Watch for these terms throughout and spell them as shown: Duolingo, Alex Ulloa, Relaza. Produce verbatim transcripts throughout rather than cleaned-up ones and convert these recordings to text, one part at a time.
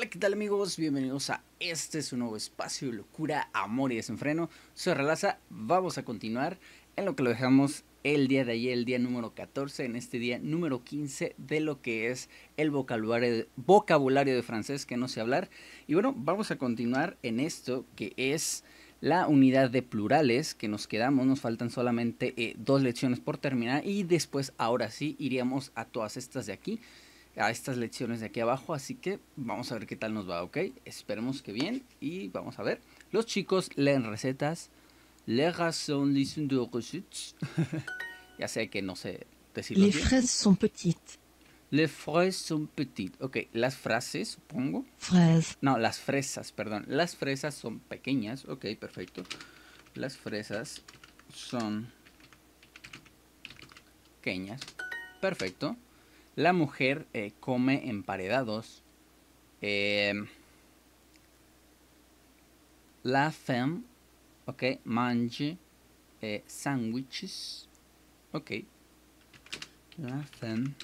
Hola, ¿qué tal amigos? Bienvenidos a este su nuevo espacio de locura, amor y desenfreno. Soy Relaza, vamos a continuar en lo que lo dejamos el día de ayer, el día número catorce, en este día número quince de lo que es el vocabulario de, vocabulario de francés que no sé hablar. Y bueno, vamos a continuar en esto que es la unidad de plurales que nos quedamos. Nos faltan solamente eh, dos lecciones por terminar y después ahora sí iríamos a todas estas de aquí. A estas lecciones de aquí abajo, así que vamos a ver qué tal nos va, ¿ok? Esperemos que bien y vamos a ver. Los chicos leen recetas. Les raisins lisent de recettes. Ya sé que no sé decirlo bien. Les fraises sont petites. Les fraises sont petites. Ok, las frases, supongo. Fraises. No, las fresas, perdón. Las fresas son pequeñas. Ok, perfecto. Las fresas son pequeñas. Perfecto. La mujer eh, come emparedados. Eh, la femme, ok, mange eh, sándwiches. Ok. La femme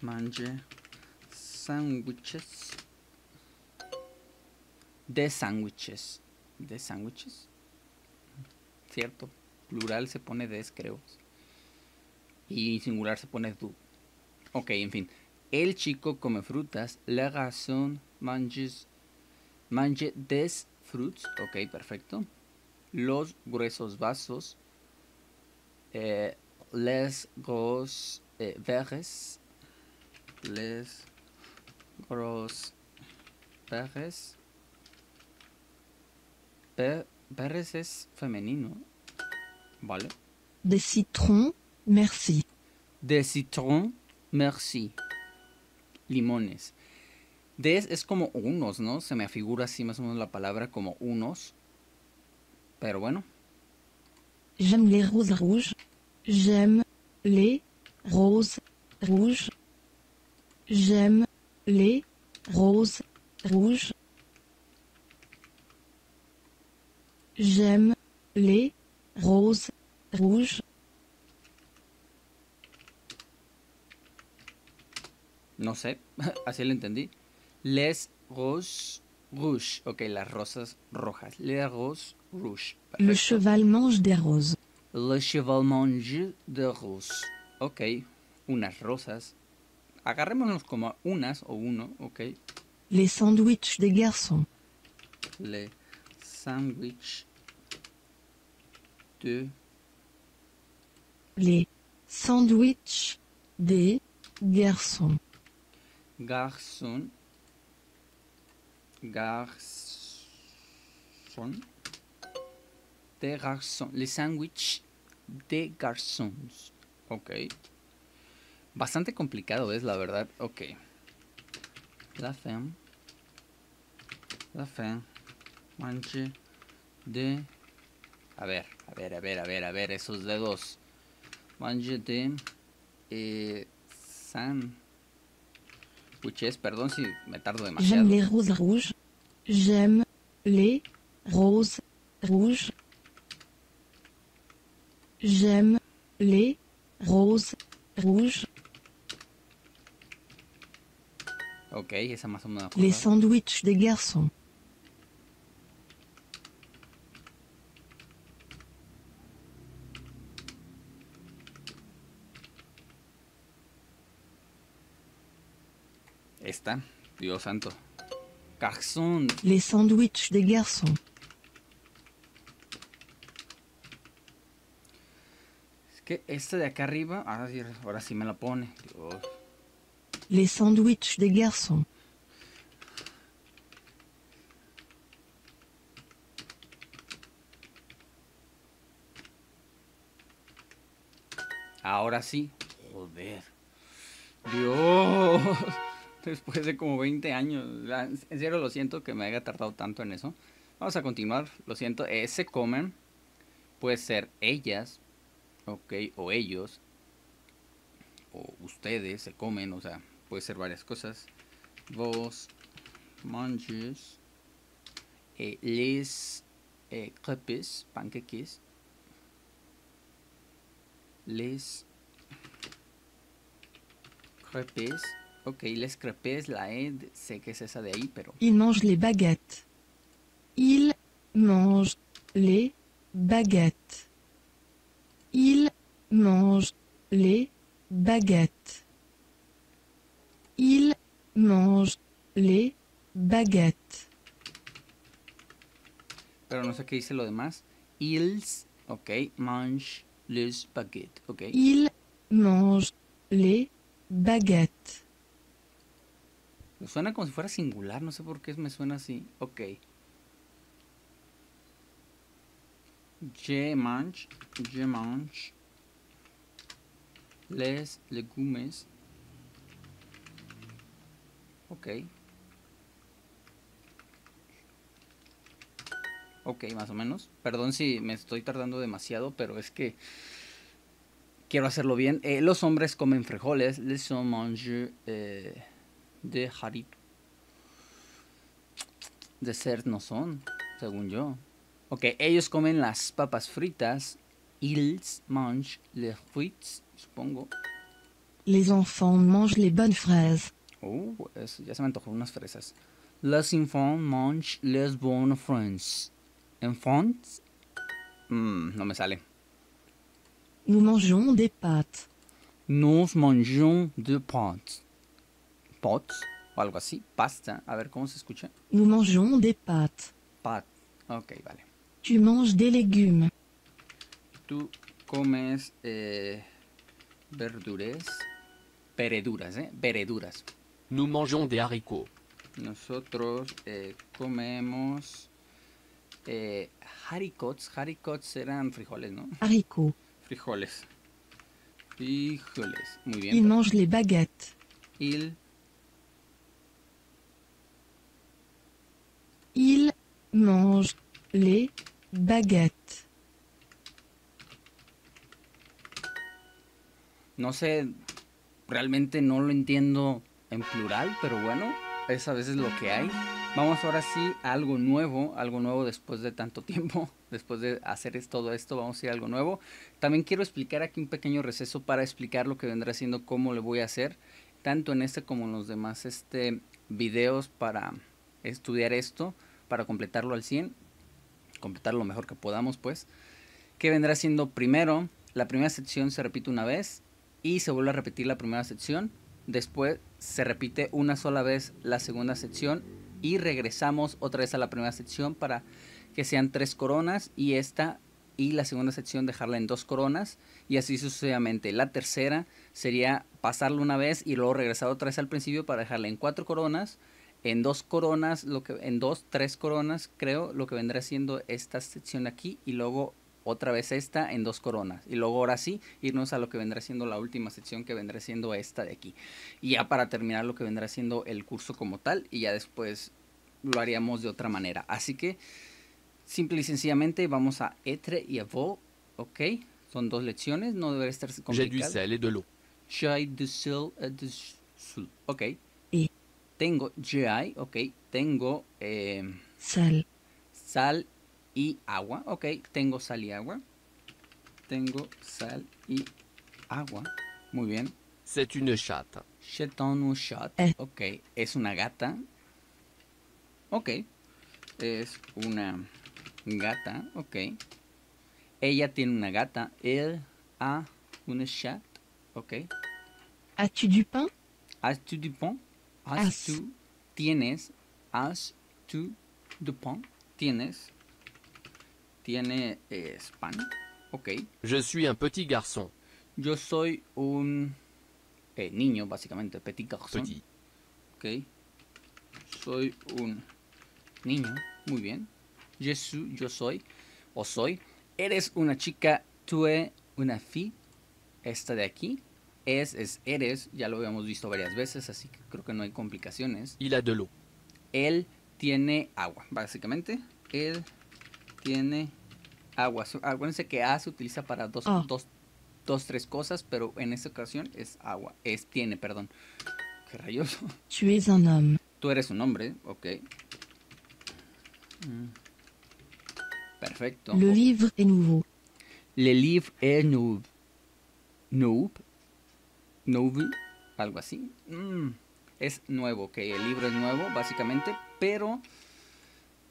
mange sándwiches. De sándwiches. De sándwiches. Cierto. Plural se pone des, creo. Y singular se pone du. Ok, en fin. El chico come frutas. La razón manges, mange des fruits. Ok, perfecto. Los gruesos vasos. Eh, les gros eh, verres. Les gros verres. Ver, verres es femenino. Vale. De citron, merci. De citron. Merci. Limones. Des es como unos, ¿no? Se me figura así más o menos la palabra como unos. Pero bueno. J'aime les roses rouges. J'aime les roses rouges. J'aime les roses rouges. J'aime les roses rouges. No sé, así lo entendí. Les roses rouges. Ok, las rosas rojas. Les roses rouges. Perfecto. Le cheval mange des roses. Le cheval mange des roses. Ok, unas rosas. Agarrémonos como unas o uno, ok. Les sandwichs des garçons. Les sandwichs de... Les sandwichs des garçons. Garzón. Garzón. De garzón. Les sándwiches de garçons. Ok. Bastante complicado es, la verdad. Ok. La femme. La femme. Manche de... A ver, a ver, a ver, a ver, a ver. Esos dedos. Manche de... Eh, san... Puches, perdón si me tardo demasiado. J'aime les roses rouges. J'aime les roses rouges. J'aime les roses rouges. Ok, esa más o menos. Les sandwichs des garçons. Esta, Dios santo. Garçon. Les sándwiches de garçons. Es que esta de acá arriba, ahora sí, ahora sí me la pone. Dios. Les sándwiches de garçons. Ahora sí. Joder. Dios. Después de como veinte años. En serio lo siento que me haya tardado tanto en eso. Vamos a continuar. Lo siento. Eh, se comen. Puede ser ellas. Ok. O ellos. O ustedes se comen. O sea, puede ser varias cosas. Vos manches. Eh, les eh, crepes. Panqueques. Les crepes. Ok, les crepes, la Ed, sé que es esa de ahí, pero... Il mange les baguettes. Il mange les baguettes. Il mange les baguettes. Il mange les baguettes. Pero no sé qué dice lo demás. Ils, ok, mange les baguettes, ok. Il mange les baguettes. Me suena como si fuera singular, no sé por qué me suena así. Ok. Je mange, je mange les legumes. Ok. Ok, más o menos. Perdón si me estoy tardando demasiado, pero es que quiero hacerlo bien. Eh, los hombres comen frijoles. Les hommes mangent... Eh, de jarito. Dessert no son, según yo. Ok, ellos comen las papas fritas. Ils mangent les frites, supongo. Les enfants mangent les bonnes fraises. Oh, eso, ya se me antojó unas fresas. Les enfants mangent les bonnes fraises. Enfants? Mm, no me sale. Nous mangeons des pâtes. Nous mangeons des pâtes. Pots, o algo así, pasta, a ver cómo se escucha. Nous mangeons des pâtes. Pâtes, ok, vale. Tu manges des légumes. Tú comes eh, verduras, pereduras, eh, pereduras. Nous mangeons des haricots. Nosotros eh, comemos eh, haricots, haricots eran frijoles, ¿no? Haricots. Frijoles. Frijoles, muy bien. Il mange les baguettes. Il Il mange les baguettes. No sé, realmente no lo entiendo en plural, pero bueno, es a veces lo que hay. Vamos ahora sí a algo nuevo, algo nuevo después de tanto tiempo, después de hacer todo esto, vamos a ir a algo nuevo. También quiero explicar aquí un pequeño receso para explicar lo que vendrá siendo, cómo le voy a hacer, tanto en este como en los demás este, videos para estudiar esto, para completarlo al cien, completarlo lo mejor que podamos, pues, que vendrá siendo primero, la primera sección se repite una vez y se vuelve a repetir la primera sección, después se repite una sola vez la segunda sección y regresamos otra vez a la primera sección para que sean tres coronas y esta y la segunda sección dejarla en dos coronas y así sucesivamente. La tercera sería pasarla una vez y luego regresar otra vez al principio para dejarla en cuatro coronas, en dos coronas, lo que en dos, tres coronas, creo, lo que vendrá siendo esta sección aquí. Y luego otra vez esta en dos coronas. Y luego ahora sí, irnos a lo que vendrá siendo la última sección, que vendrá siendo esta de aquí. Y ya para terminar lo que vendrá siendo el curso como tal. Y ya después lo haríamos de otra manera. Así que, simple y sencillamente, vamos a être y a vous. Ok, son dos lecciones, no debería estar complicado. J'ai du sel et de l'eau. J'ai du sel et de l'eau. Ok. Y tengo G I, ok, tengo eh, sal. Sal y agua, ok, tengo sal y agua. Tengo sal y agua, muy bien. C'est une chatte. C'est une chatte, eh. Ok, es una gata. Ok, es una gata, ok. Ella tiene una gata, él a una chatte, ok. As-tu du pain? As-tu du pain? As tú tienes, as tú de pan, tienes, tiene eh, pan, ok. Je suis un petit garçon. Yo soy un eh, niño, básicamente, petit garçon. Petit. Ok. Soy un niño, muy bien. Je suis, yo soy, o soy. Eres una chica, tú es una fille, esta de aquí. Es, es, eres, ya lo habíamos visto varias veces, así que creo que no hay complicaciones. Il a de l'eau. Él tiene agua, básicamente. Él tiene agua. Acuérdense que A se utiliza para dos, oh. dos, dos, tres cosas, pero en esta ocasión es agua. Es, tiene, perdón. Qué rayoso. Tu es un homme. Tú eres un hombre, ok. Mm. Perfecto. Le livre est nouveau. Le livre est nouveau. Nouveau. Nouveau, algo así. Mm, es nuevo, que el libro es nuevo básicamente, pero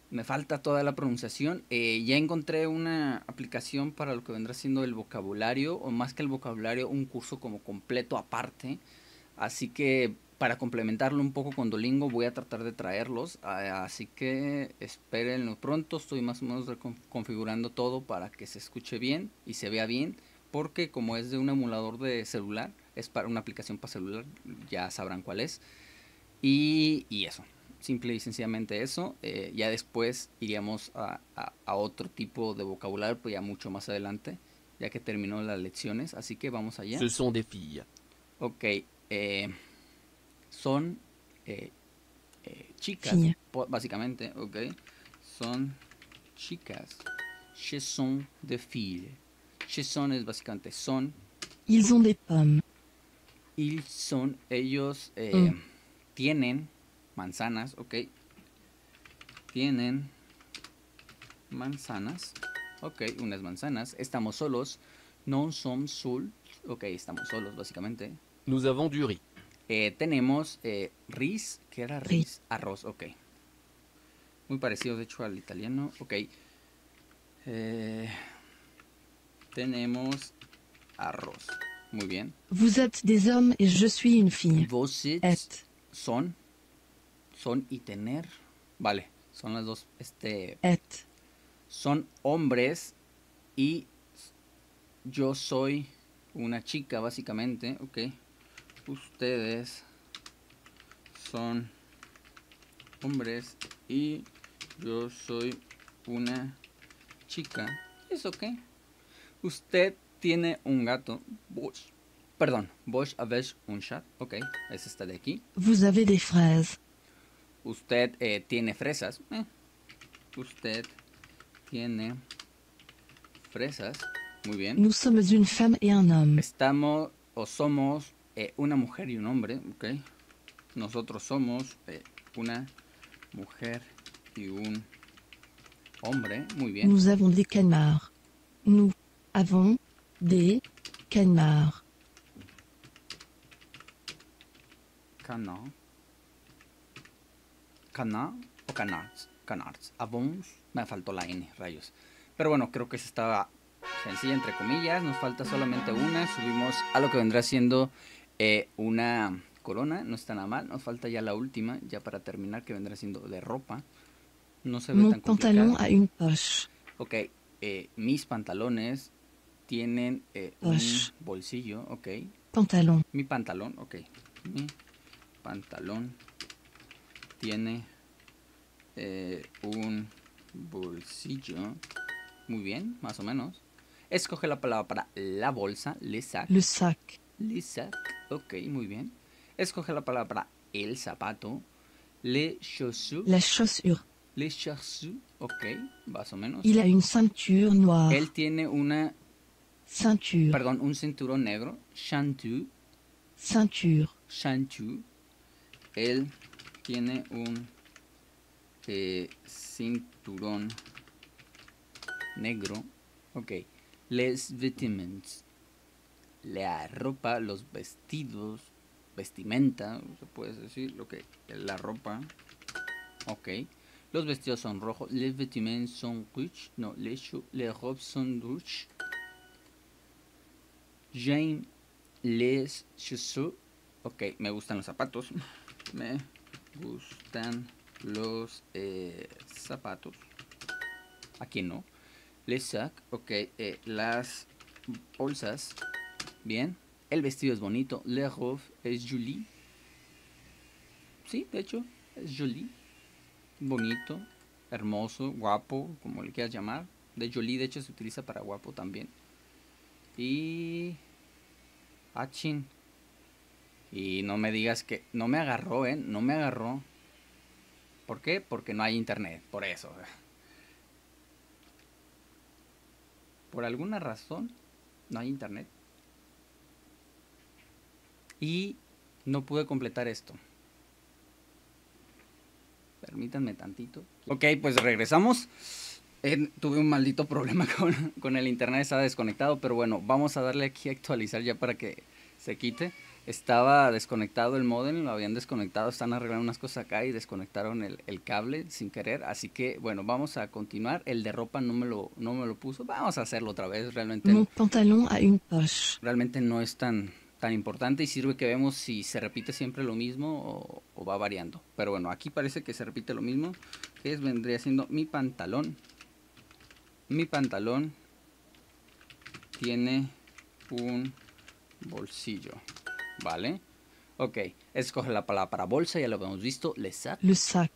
me falta toda la pronunciación. Eh, ya encontré una aplicación para lo que vendrá siendo el vocabulario, o más que el vocabulario, un curso como completo aparte. Así que para complementarlo un poco con Duolingo voy a tratar de traerlos. Así que espérenlo pronto. Estoy más o menos configurando todo para que se escuche bien y se vea bien, porque como es de un emulador de celular, es para una aplicación para celular, ya sabrán cuál es. Y, y eso, simple y sencillamente eso. Eh, ya después iríamos a, a, a otro tipo de vocabulario, pues ya mucho más adelante, ya que terminó las lecciones. Así que vamos allá. Ce sont des filles. Ok, eh, son eh, eh, chicas, sí, básicamente. Ok, son chicas. Ce sont des filles. Ce sont es básicamente son. Ils ont des pommes. Ils sont, ellos eh, mm. tienen manzanas, ok. Tienen manzanas, ok, unas manzanas. Estamos solos, non sommes seuls, ok, estamos solos básicamente. Nous avons du riz. Eh, tenemos eh, riz, ¿qué era riz? Arroz, ok. Muy parecido de hecho al italiano, ok. Eh, tenemos arroz. Muy bien. Vous êtes des hommes et je suis une fille. Vos êtes, son, son y tener. Vale, son las dos. Este. Et. Son hombres y yo soy una chica, básicamente. Ok. Ustedes son hombres y yo soy una chica. ¿Es ok? Usted tiene un gato. Vos, perdón, vos habéis un chat. Ok, es esta de aquí. Vous avez des fraises. Usted eh, tiene fresas. Eh. Usted tiene fresas. Muy bien. Nous sommes une femme et un homme. Estamos o somos eh, una mujer y un hombre. Ok. Nosotros somos eh, una mujer y un hombre. Muy bien. Nous avons des canards. Nous avons des canards. Canard. Canard o canards. Canards. Avons. Me faltó la N, rayos. Pero bueno, creo que se estaba sencilla, entre comillas. Nos falta solamente una. Subimos a lo que vendrá siendo eh, una corona. No está nada mal. Nos falta ya la última, ya para terminar, que vendrá siendo de ropa. No se ve Mon tan complicado. Pantalón a une poche. Ok. Eh, mis pantalones tienen eh, un bolsillo, ok. Pantalón. Mi pantalón, ok. Mi pantalón tiene eh, un bolsillo. Muy bien, más o menos. Escoge la palabra para la bolsa, le sac. Le sac. Le sac, ok, muy bien. Escoge la palabra para el zapato, les chaussures. La chaussure. Les chaussures, ok, más o menos. Il a une ceinture noire. Él tiene una ceinture. Perdón, un cinturón negro. Chantu. Ceinture. Chantu. Él tiene un eh, cinturón negro. Ok. Les vêtements. La ropa, los vestidos, vestimenta, se puede decir lo que la ropa. Ok. Los vestidos son rojos. Les vêtements sont rouges. No, les, les robes sont rouges. J'aime les chaussures. Ok, me gustan los zapatos. Me gustan los eh, zapatos. Aquí no. Les sacs. Ok, eh, las bolsas. Bien. El vestido es bonito. Les robes es jolie. Sí, de hecho, es jolie. Bonito, hermoso, guapo, como le quieras llamar. De jolie, de hecho, se utiliza para guapo también. Y... Achin. Y no me digas que... No me agarró, ¿eh? No me agarró. ¿Por qué? Porque no hay internet, por eso. Por alguna razón, no hay internet. Y no pude completar esto. Permítanme tantito. Ok, pues regresamos. Eh, tuve un maldito problema con, con el internet, estaba desconectado, pero bueno, vamos a darle aquí a actualizar ya para que se quite. estaba desconectado el módem, lo habían desconectado, están arreglando unas cosas acá y desconectaron el, el cable sin querer, así que bueno, vamos a continuar. El de ropa no me lo, no me lo puso, vamos a hacerlo otra vez, realmente Mon pantalón a une poche. Realmente no es tan, tan importante y sirve que vemos si se repite siempre lo mismo o, o va variando, pero bueno, aquí parece que se repite lo mismo, que es, vendría siendo mi pantalón, mi pantalón tiene un bolsillo. Vale, ok, escoge la palabra bolsa, ya lo habíamos visto, le sac. Le sac.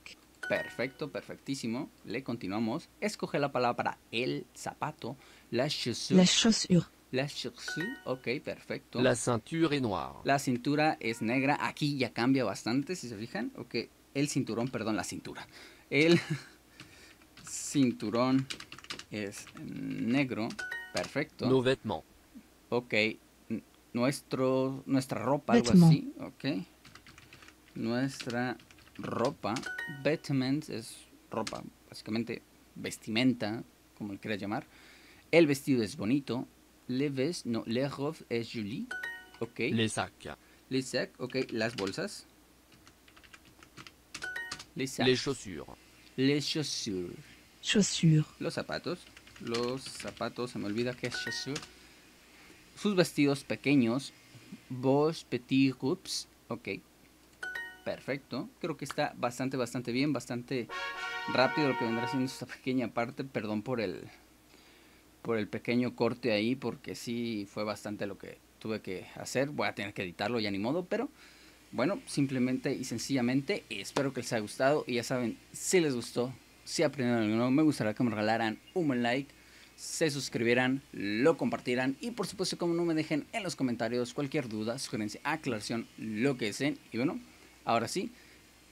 Perfecto, perfectísimo, le continuamos. Escoge la palabra el zapato, la chaussure. La chaussure. La chaussure, ok, perfecto. La ceinture est noire. La cintura es negra, aquí ya cambia bastante, si se fijan. Ok, el cinturón, perdón, la cintura. El cinturón es negro, perfecto. Nos vêtements. Ok. Nuestro, nuestra ropa, algo así, ok. Nuestra ropa, vêtements es ropa, básicamente vestimenta, como le quieras llamar. El vestido es bonito. Le vest, no, le robe es jolie, ok. Les sacs. Les sacs, ok. Las bolsas. Les sacs. Les chaussures. Les chaussures. Chaussures. Los zapatos. Los zapatos, se me olvida que es chaussures. Sus vestidos pequeños, vos petit groups, ok, perfecto, creo que está bastante, bastante bien, bastante rápido lo que vendrá siendo esta pequeña parte, perdón por el, por el pequeño corte ahí, porque sí fue bastante lo que tuve que hacer, voy a tener que editarlo ya ni modo, pero bueno, simplemente y sencillamente, espero que les haya gustado, y ya saben, si les gustó, si aprendieron algo nuevo, me gustaría que me regalaran un buen like, se suscribieran, lo compartieran y por supuesto como no me dejen en los comentarios cualquier duda, sugerencia, aclaración, lo que deseen. Y bueno, ahora sí,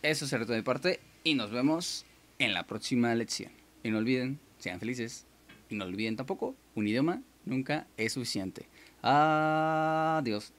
eso será todo de mi parte y nos vemos en la próxima lección. Y no olviden, sean felices y no olviden tampoco, un idioma nunca es suficiente. Adiós.